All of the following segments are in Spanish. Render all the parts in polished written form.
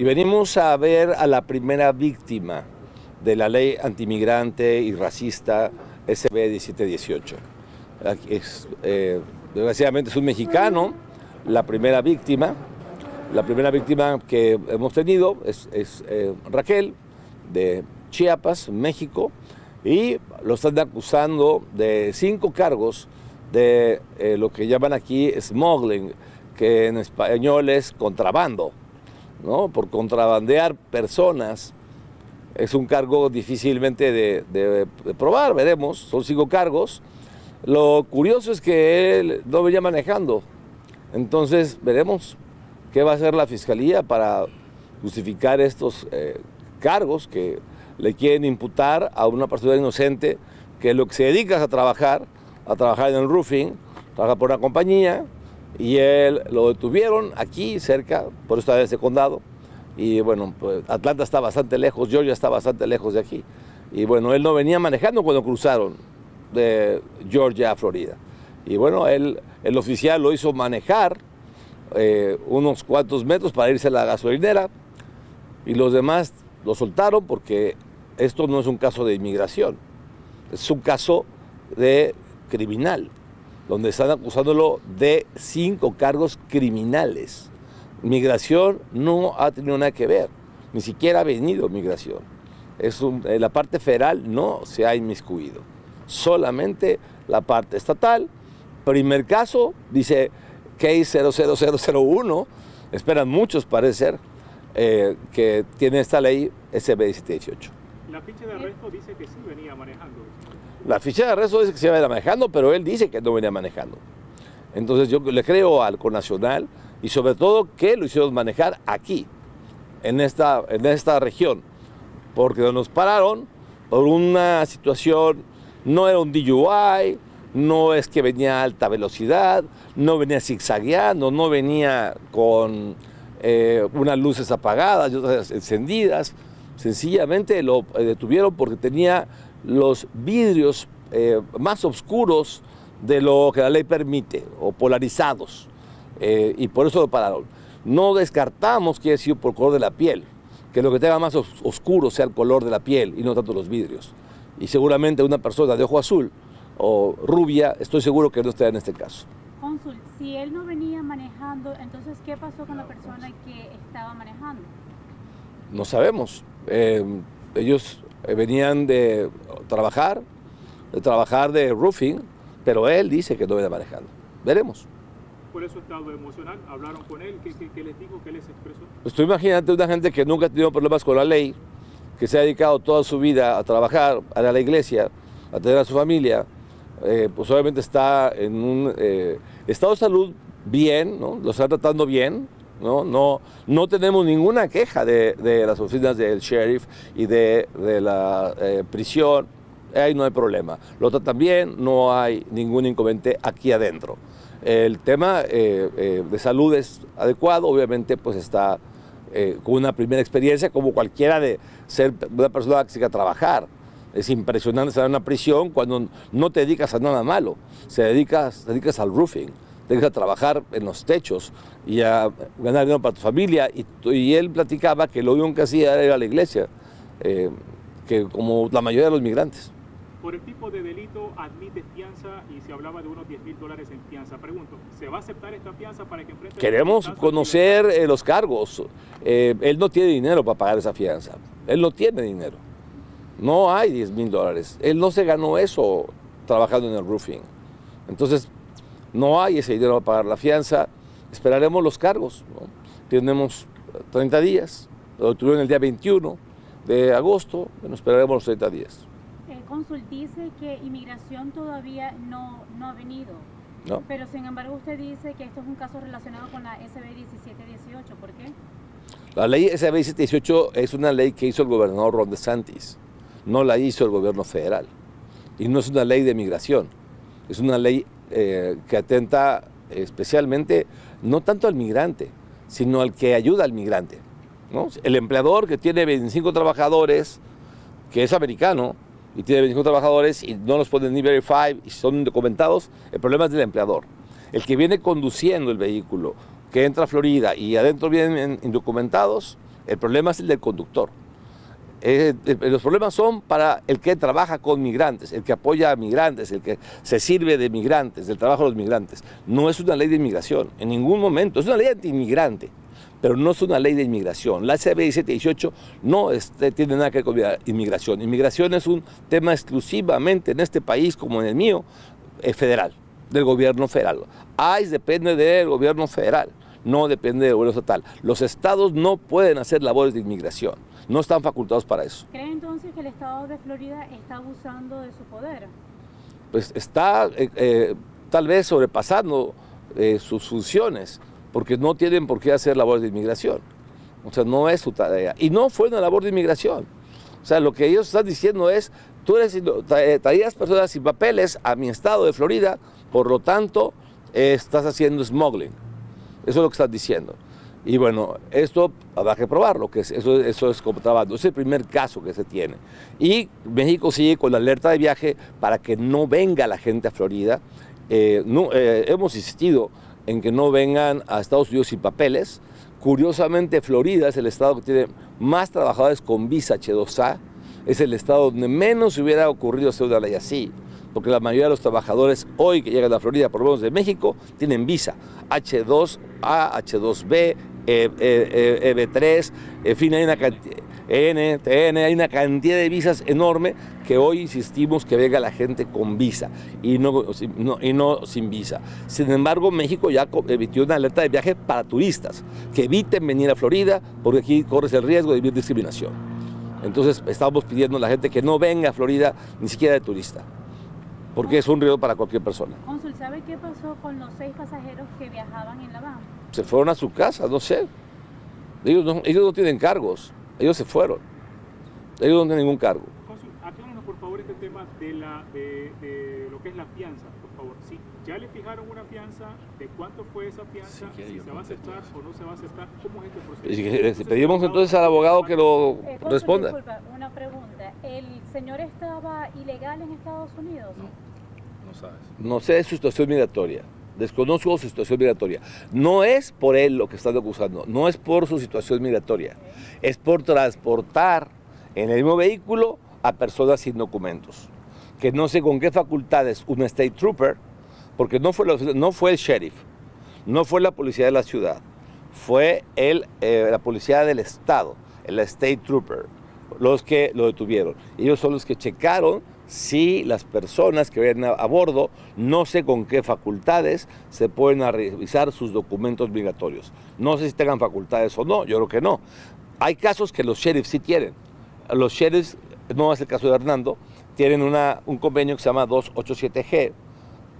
Y venimos a ver a la primera víctima de la ley antimigrante y racista SB 1718. Desgraciadamente es un mexicano, la primera víctima que hemos tenido es Raquel, de Chiapas, México, y lo están acusando de 5 cargos de lo que llaman aquí smuggling, que en español es contrabando, ¿no? Por contrabandear personas. Es un cargo difícilmente de probar, veremos, son 5 cargos. Lo curioso es que él no venía manejando, entonces veremos qué va a hacer la Fiscalía para justificar estos cargos que le quieren imputar a una persona inocente que lo que se dedica es a trabajar en el roofing, trabaja por una compañía, y él lo detuvieron aquí cerca, por esta vez de condado, y bueno, pues Atlanta está bastante lejos, Georgia está bastante lejos de aquí, y bueno, él no venía manejando cuando cruzaron de Georgia a Florida, y bueno, el oficial lo hizo manejar unos cuantos metros para irse a la gasolinera, y los demás lo soltaron porque esto no es un caso de inmigración, es un caso de criminal, donde están acusándolo de 5 cargos criminales. Migración no ha tenido nada que ver, ni siquiera ha venido migración. La parte federal no se ha inmiscuido, solamente la parte estatal. Primer caso, dice Case 00001, esperan muchos parecer, que tiene esta ley SB 1718. La ficha de arresto dice que sí venía manejando. La ficha de arresto dice que sí venía manejando, pero él dice que no venía manejando. Entonces yo le creo al conacional y sobre todo que lo hicieron manejar aquí, en esta región, porque nos pararon por una situación, no era un DUI, no es que venía a alta velocidad, no venía zigzagueando, no venía con unas luces apagadas y otras encendidas. Sencillamente lo detuvieron porque tenía los vidrios más oscuros de lo que la ley permite, o polarizados, y por eso lo pararon. No descartamos que haya sido por color de la piel, que lo que tenga más oscuro sea el color de la piel y no tanto los vidrios. Y seguramente una persona de ojo azul o rubia, estoy seguro que no está en este caso. Cónsul, si él no venía manejando, entonces, ¿qué pasó con la persona que estaba manejando? No sabemos. Ellos venían de trabajar de roofing, pero él dice que no venía manejando. Veremos. ¿Por eso estado emocional? ¿Hablaron con él? ¿Qué les dijo? ¿Qué les expresó? Pues tú imagínate una gente que nunca ha tenido problemas con la ley, que se ha dedicado toda su vida a trabajar, a ir a la iglesia, a tener a su familia. Pues obviamente está en un estado de salud bien, ¿no? Lo están tratando bien, ¿no? No tenemos ninguna queja de las oficinas del sheriff y de la prisión, ahí no hay problema, lo tratan bien, no hay ningún inconveniente aquí adentro. El tema de salud es adecuado, obviamente pues está con una primera experiencia como cualquiera de ser una persona que siga a trabajar. Es impresionante estar en una prisión cuando no te dedicas a nada malo, te dedicas al roofing, te dedicas a trabajar en los techos y a ganar dinero para tu familia. Y él platicaba que lo único que hacía era ir a la iglesia, que como la mayoría de los migrantes. Por el tipo de delito admite fianza y se hablaba de unos $10,000 en fianza. Pregunto, ¿se va a aceptar esta fianza para que enfrente? Queremos conocer los cargos. Él no tiene dinero para pagar esa fianza, él no tiene dinero. No hay $10,000. Él no se ganó eso trabajando en el roofing. Entonces, no hay ese dinero para pagar la fianza. Esperaremos los cargos, ¿no? Tenemos 30 días. Lo tuvieron el día 21 de agosto. Bueno, esperaremos los 30 días. El cónsul dice que inmigración todavía no ha venido. ¿No? Pero, sin embargo, usted dice que esto es un caso relacionado con la SB 1718. ¿Por qué? La ley SB 1718 es una ley que hizo el gobernador Ron DeSantis. No la hizo el gobierno federal, y no es una ley de migración, es una ley que atenta especialmente no tanto al migrante, sino al que ayuda al migrante, ¿no? El empleador que tiene 25 trabajadores, que es americano, y tiene 25 trabajadores y no los ponen ni verify, y son indocumentados, el problema es del empleador. El que viene conduciendo el vehículo, que entra a Florida y adentro vienen indocumentados, El problema es el del conductor. Los problemas son para el que trabaja con migrantes, el que apoya a migrantes, el que se sirve de migrantes, del trabajo de los migrantes. No es una ley de inmigración, en ningún momento. Es una ley antiinmigrante, pero no es una ley de inmigración. La SB 1718 no tiene nada que ver con inmigración. Inmigración es un tema exclusivamente en este país, como en el mío, federal, del gobierno federal. ICE depende del gobierno federal, no depende del gobierno estatal. Los estados no pueden hacer labores de inmigración, no están facultados para eso. ¿Cree entonces que el estado de Florida está abusando de su poder? Pues está tal vez sobrepasando sus funciones, porque no tienen por qué hacer labores de inmigración. O sea, no es su tarea. Y no fue una labor de inmigración. O sea, lo que ellos están diciendo es, tú traías personas sin papeles a mi estado de Florida, por lo tanto, estás haciendo smuggling. Eso es lo que están diciendo. Y bueno, esto habrá que probarlo, que eso es contrabando. Es el primer caso que se tiene. Y México sigue con la alerta de viaje para que no venga la gente a Florida. Hemos insistido en que no vengan a Estados Unidos sin papeles. Curiosamente, Florida es el estado que tiene más trabajadores con visa H2A. Es el estado donde menos hubiera ocurrido hacer una ley así, porque la mayoría de los trabajadores hoy que llegan a Florida, por lo menos de México, tienen visa H2A, H2B, EB3, en fin, hay una cantidad, hay una cantidad de visas enorme que hoy insistimos que venga la gente con visa y no sin visa. Sin embargo, México ya emitió una alerta de viaje para turistas, que eviten venir a Florida porque aquí corres el riesgo de vivir discriminación. Entonces estamos pidiendo a la gente que no venga a Florida ni siquiera de turista, porque es un riesgo para cualquier persona. Cónsul, ¿sabe qué pasó con los 6 pasajeros que viajaban en La Habana? Se fueron a su casa, no sé. Ellos no tienen cargos, ellos se fueron. Ellos no tienen ningún cargo. Cónsul, aclárenos por favor este tema de lo que es la fianza, por favor. Sí, ya le fijaron una fianza, ¿de cuánto fue esa fianza? Sí, si se va a aceptar o no se va a aceptar, ¿cómo es este proceso? Entonces, pedimos entonces al abogado que lo responda. Disculpa, una pregunta. ¿El señor estaba ilegal en Estados Unidos? No sabes. No sé su situación migratoria. Desconozco su situación migratoria. No es por él lo que están acusando, no es por su situación migratoria. Es por transportar en el mismo vehículo a personas sin documentos. Que no sé con qué facultades un state trooper, porque no fue el sheriff, no fue la policía de la ciudad, fue la policía del estado, el state trooper, los que lo detuvieron. Ellos son los que checaron si las personas que vayan a bordo, no sé con qué facultades, se pueden revisar sus documentos migratorios. No sé si tengan facultades o no, yo creo que no. Hay casos que los sheriffs sí tienen. Los sheriffs, no es el caso de Hernando, tienen un convenio que se llama 287G,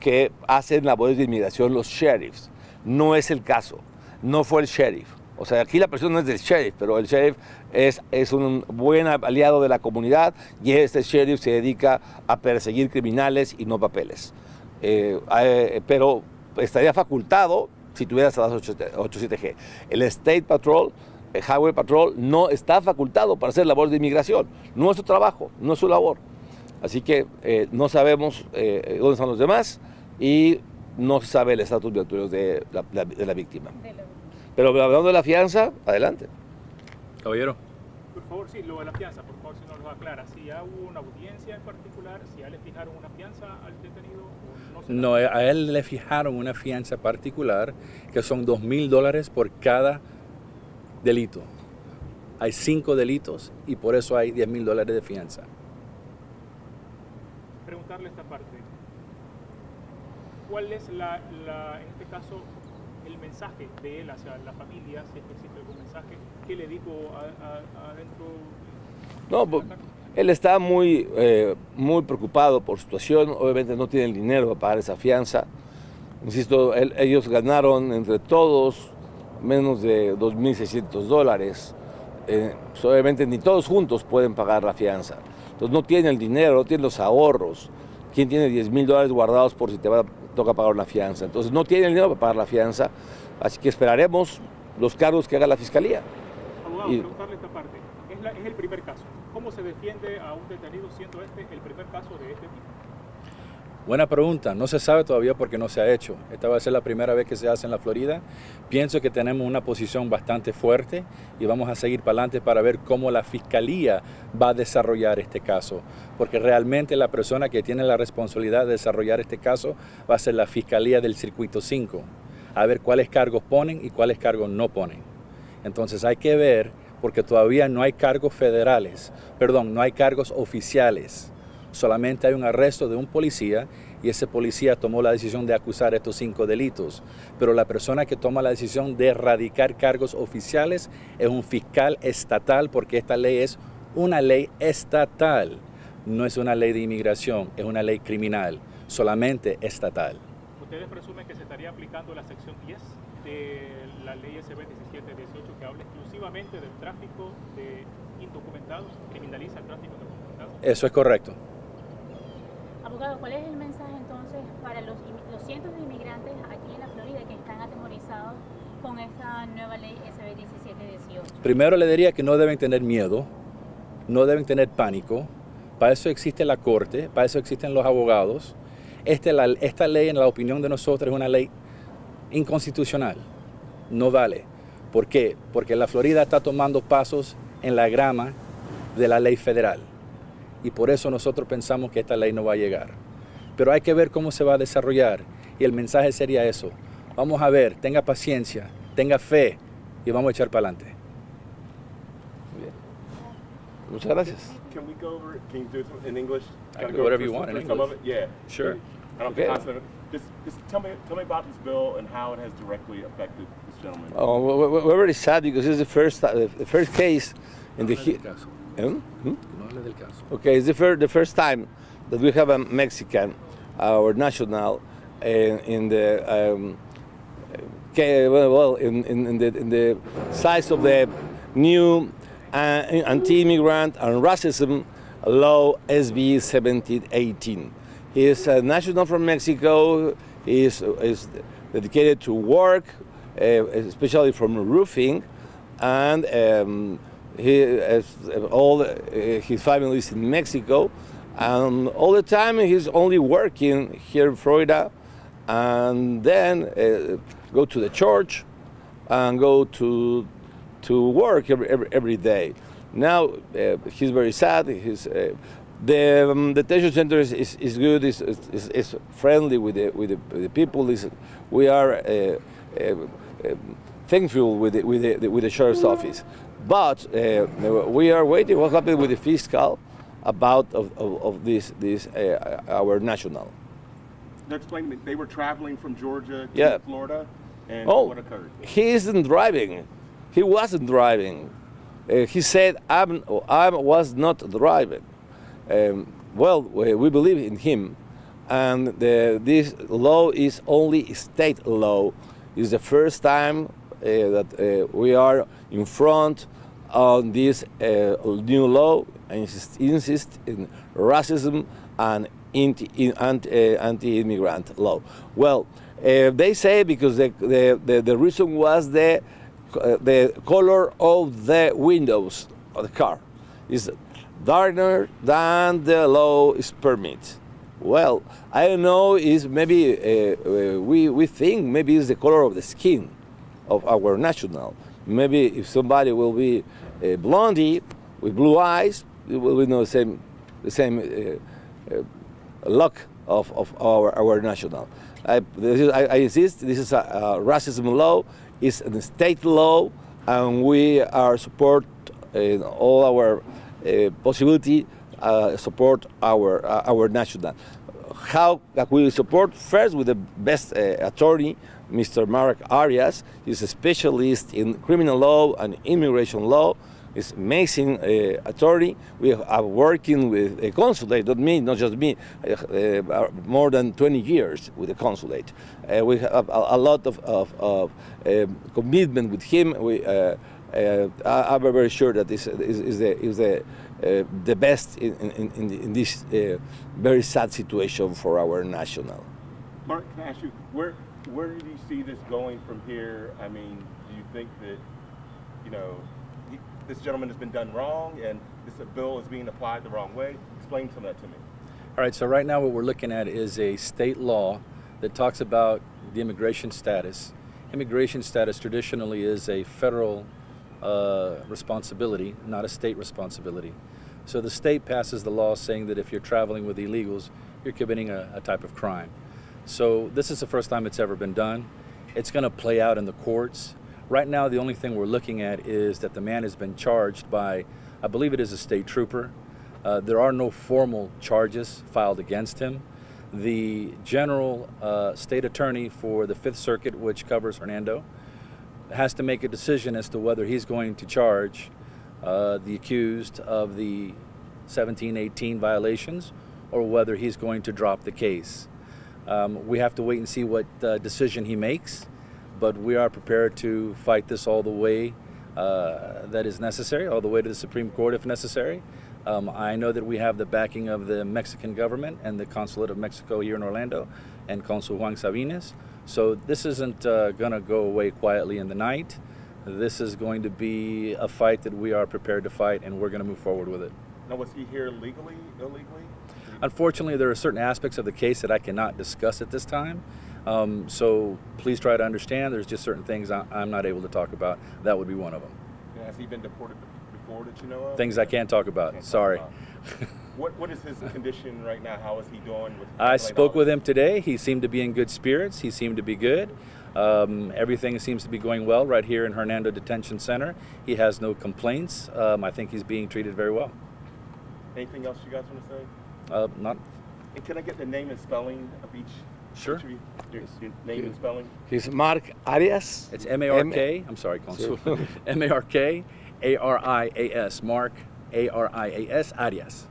que hacen labores de inmigración los sheriffs. No es el caso, no fue el sheriff. O sea, aquí la persona es del sheriff, pero el sheriff es un buen aliado de la comunidad y este sheriff se dedica a perseguir criminales y no papeles. Pero estaría facultado si tuvieras a las 87G. El State Patrol, el Highway Patrol, no está facultado para hacer labor de inmigración. No es su trabajo, no es su labor. Así que no sabemos dónde están los demás y no se sabe el estatus migratorio de la víctima. Pero hablando de la fianza, adelante. Caballero. Por favor, sí, lo de la fianza, por favor, si nos lo aclara. Si ya hubo una audiencia en particular, si ya le fijaron una fianza al detenido. No, a él le fijaron una fianza particular que son $2,000 por cada delito. Hay 5 delitos y por eso hay $10,000 de fianza. Preguntarle esta parte. ¿Cuál es en este caso, el mensaje de él hacia la familia, si existe algún mensaje? ¿Qué le dijo adentro? No, él está muy preocupado por su situación. Obviamente no tiene el dinero para pagar esa fianza. Insisto, ellos ganaron entre todos menos de $2,600. Pues obviamente ni todos juntos pueden pagar la fianza. Entonces no tiene el dinero, no tiene los ahorros. ¿Quién tiene $10,000 guardados por si te va a toca pagar una fianza? Entonces no tiene el dinero para pagar la fianza, así que esperaremos los cargos que haga la fiscalía. Abogado, preguntarle esta parte. Es el primer caso. ¿Cómo se defiende a un detenido siendo este el primer caso de este tipo? Buena pregunta, no se sabe todavía porque no se ha hecho. Esta va a ser la primera vez que se hace en la Florida. Pienso que tenemos una posición bastante fuerte y vamos a seguir para adelante para ver cómo la Fiscalía va a desarrollar este caso, porque realmente la persona que tiene la responsabilidad de desarrollar este caso va a ser la Fiscalía del Circuito 5, a ver cuáles cargos ponen y cuáles cargos no ponen. Entonces hay que ver, porque todavía no hay cargos federales, perdón, no hay cargos oficiales. Solamente hay un arresto de un policía y ese policía tomó la decisión de acusar estos 5 delitos. Pero la persona que toma la decisión de erradicar cargos oficiales es un fiscal estatal, porque esta ley es una ley estatal. No es una ley de inmigración, es una ley criminal, solamente estatal. ¿Ustedes presumen que se estaría aplicando la sección 10 de la ley SB 1718 que habla exclusivamente del tráfico de indocumentados, criminaliza el tráfico de indocumentados? Eso es correcto. Abogado, ¿cuál es el mensaje entonces para los cientos de inmigrantes aquí en la Florida que están atemorizados con esta nueva ley SB 1718? Primero le diría que no deben tener miedo, no deben tener pánico. Para eso existe la corte, para eso existen los abogados. Esta ley, en la opinión de nosotros, es una ley inconstitucional. No vale. ¿Por qué? Porque la Florida está tomando pasos en la grama de la ley federal. Y por eso nosotros pensamos que esta ley no va a llegar. Pero hay que ver cómo se va a desarrollar. Y el mensaje sería eso. Vamos a ver, tenga paciencia, tenga fe y vamos a echar para adelante. Bien. Muchas gracias. Can we go over, can you do it in English? I can do whatever you want in English. Yeah. Sure. I don't think I said it. Just tell me about this bill and how it has directly affected this gentleman. Oh, we're very sad because this is the first case in the Okay, it's the first time that we have a Mexican or national in the in the size of the new anti-immigrant and racism law SB 1718. He is a national from Mexico. He is dedicated to work, especially from roofing, and he has all his family is in Mexico, and all the time he's only working here in Florida, and then go to the church and go to work every day. Now he's very sad. He's the detention center is good. Is friendly with the people. We are thankful with the sheriff's office. But we are waiting. What happened with the fiscal about of this our national? They're explaining they were traveling from Georgia to Florida, and what occurred? He isn't driving. He wasn't driving. He said, "I was not driving." Well, we believe in him, and this law is only state law. It's the first time that we are in front of this new law and insist in racism and anti-immigrant law. Well, they say because the reason was the color of the windows of the car is darker than the law is permit. Well, I don't know. Is maybe we think maybe it's the color of the skin of our national. Maybe if somebody will be a blondie with blue eyes, it will be no the same luck of our national. I insist. This is a racism law. It's a state law, and we are support in all our possibility support our national. How we support? First with the best attorney, Mr. Mark Arias. He's a specialist in criminal law and immigration law. He's amazing attorney. We are working with a consulate, not just me, more than 20 years with the consulate. We have a lot of commitment with him. I'm very sure that this is the best in this very sad situation for our national. Mark, can I ask you, where do you see this going from here? I mean, do you think that, you know, this gentleman has been done wrong and this bill is being applied the wrong way? Explain some of that to me. All right, so right now what we're looking at is a state law that talks about the immigration status. Immigration status traditionally is a federal responsibility, not a state responsibility. So the state passes the law saying that if you're traveling with illegals, you're committing a type of crime. So this is the first time it's ever been done. It's going to play out in the courts. Right now, the only thing we're looking at is that the man has been charged by, I believe it is a state trooper. There are no formal charges filed against him. The general state attorney for the Fifth Circuit, which covers Orlando, has to make a decision as to whether he's going to charge the accused of the 1718 violations or whether he's going to drop the case. We have to wait and see what decision he makes, but we are prepared to fight this all the way that is necessary, all the way to the Supreme Court if necessary. I know that we have the backing of the Mexican government and the Consulate of Mexico here in Orlando and Consul Juan Sabines. So this isn't going to go away quietly in the night. This is going to be a fight that we are prepared to fight, and we're going to move forward with it. Now, was he here legally, illegally? Unfortunately, there are certain aspects of the case that I cannot discuss at this time. So please try to understand. There's just certain things I'm not able to talk about. That would be one of them. Yeah, has he been deported before that you know of? Things I can't talk about. Sorry. What is his condition right now? How is he doing? I spoke with him today. He seemed to be in good spirits. He seemed to be good. Everything seems to be going well right here in Hernando Detention Center. He has no complaints. I think he's being treated very well. Anything else you guys want to say? Not. And can I get the name and spelling of each? Sure. Your name and spelling? He's Mark Arias. It's M-A-R-K. I'm sorry, Consul. M-A-R-K-A-R-I-A-S. Mark A-R-I-A-S. Arias.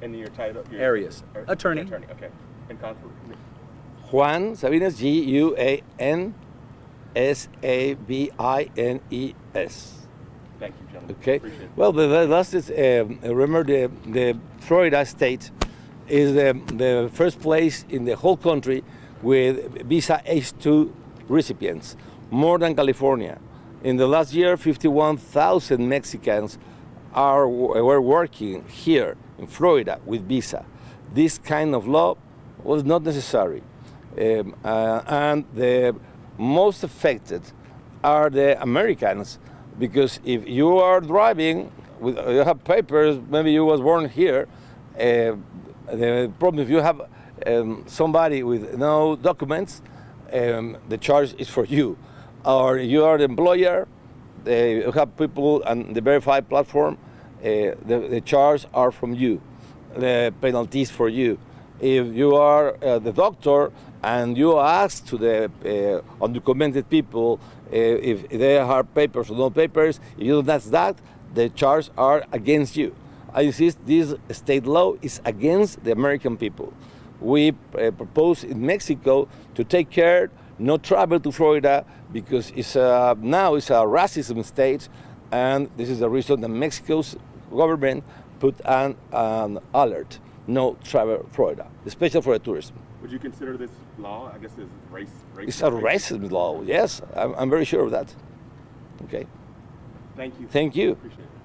And your title? Your Arias. Attorney. Attorney, okay. And Consul? Juan Sabines, G-U-A-N-S-A-B-I-N-E-S. Thank you, gentlemen. Okay. Well, the last is, remember, the Florida state is the first place in the whole country with visa H2 recipients, more than California. In the last year, 51,000 Mexicans were working here in Florida with visa. This kind of law was not necessary. And the most affected are the Americans, because if you are driving, you have papers, maybe you was born here, the problem if you have somebody with no documents, the charge is for you. Or you are the employer, you have people on the verified platform, the charges are from you, the penalties for you. If you are the doctor and you ask to the undocumented people if they have papers or no papers, if you don't ask that, the charges are against you. I insist this state law is against the American people. We propose in Mexico to take care, no travel to Florida, because it's now it's a racism state, and this is the reason that Mexico's government put an alert. No travel Florida, especially for tourism. Would you consider this law, I guess, is race? It's a racism law, yes. I'm very sure of that. Okay. Thank you. Thank you. Appreciate it.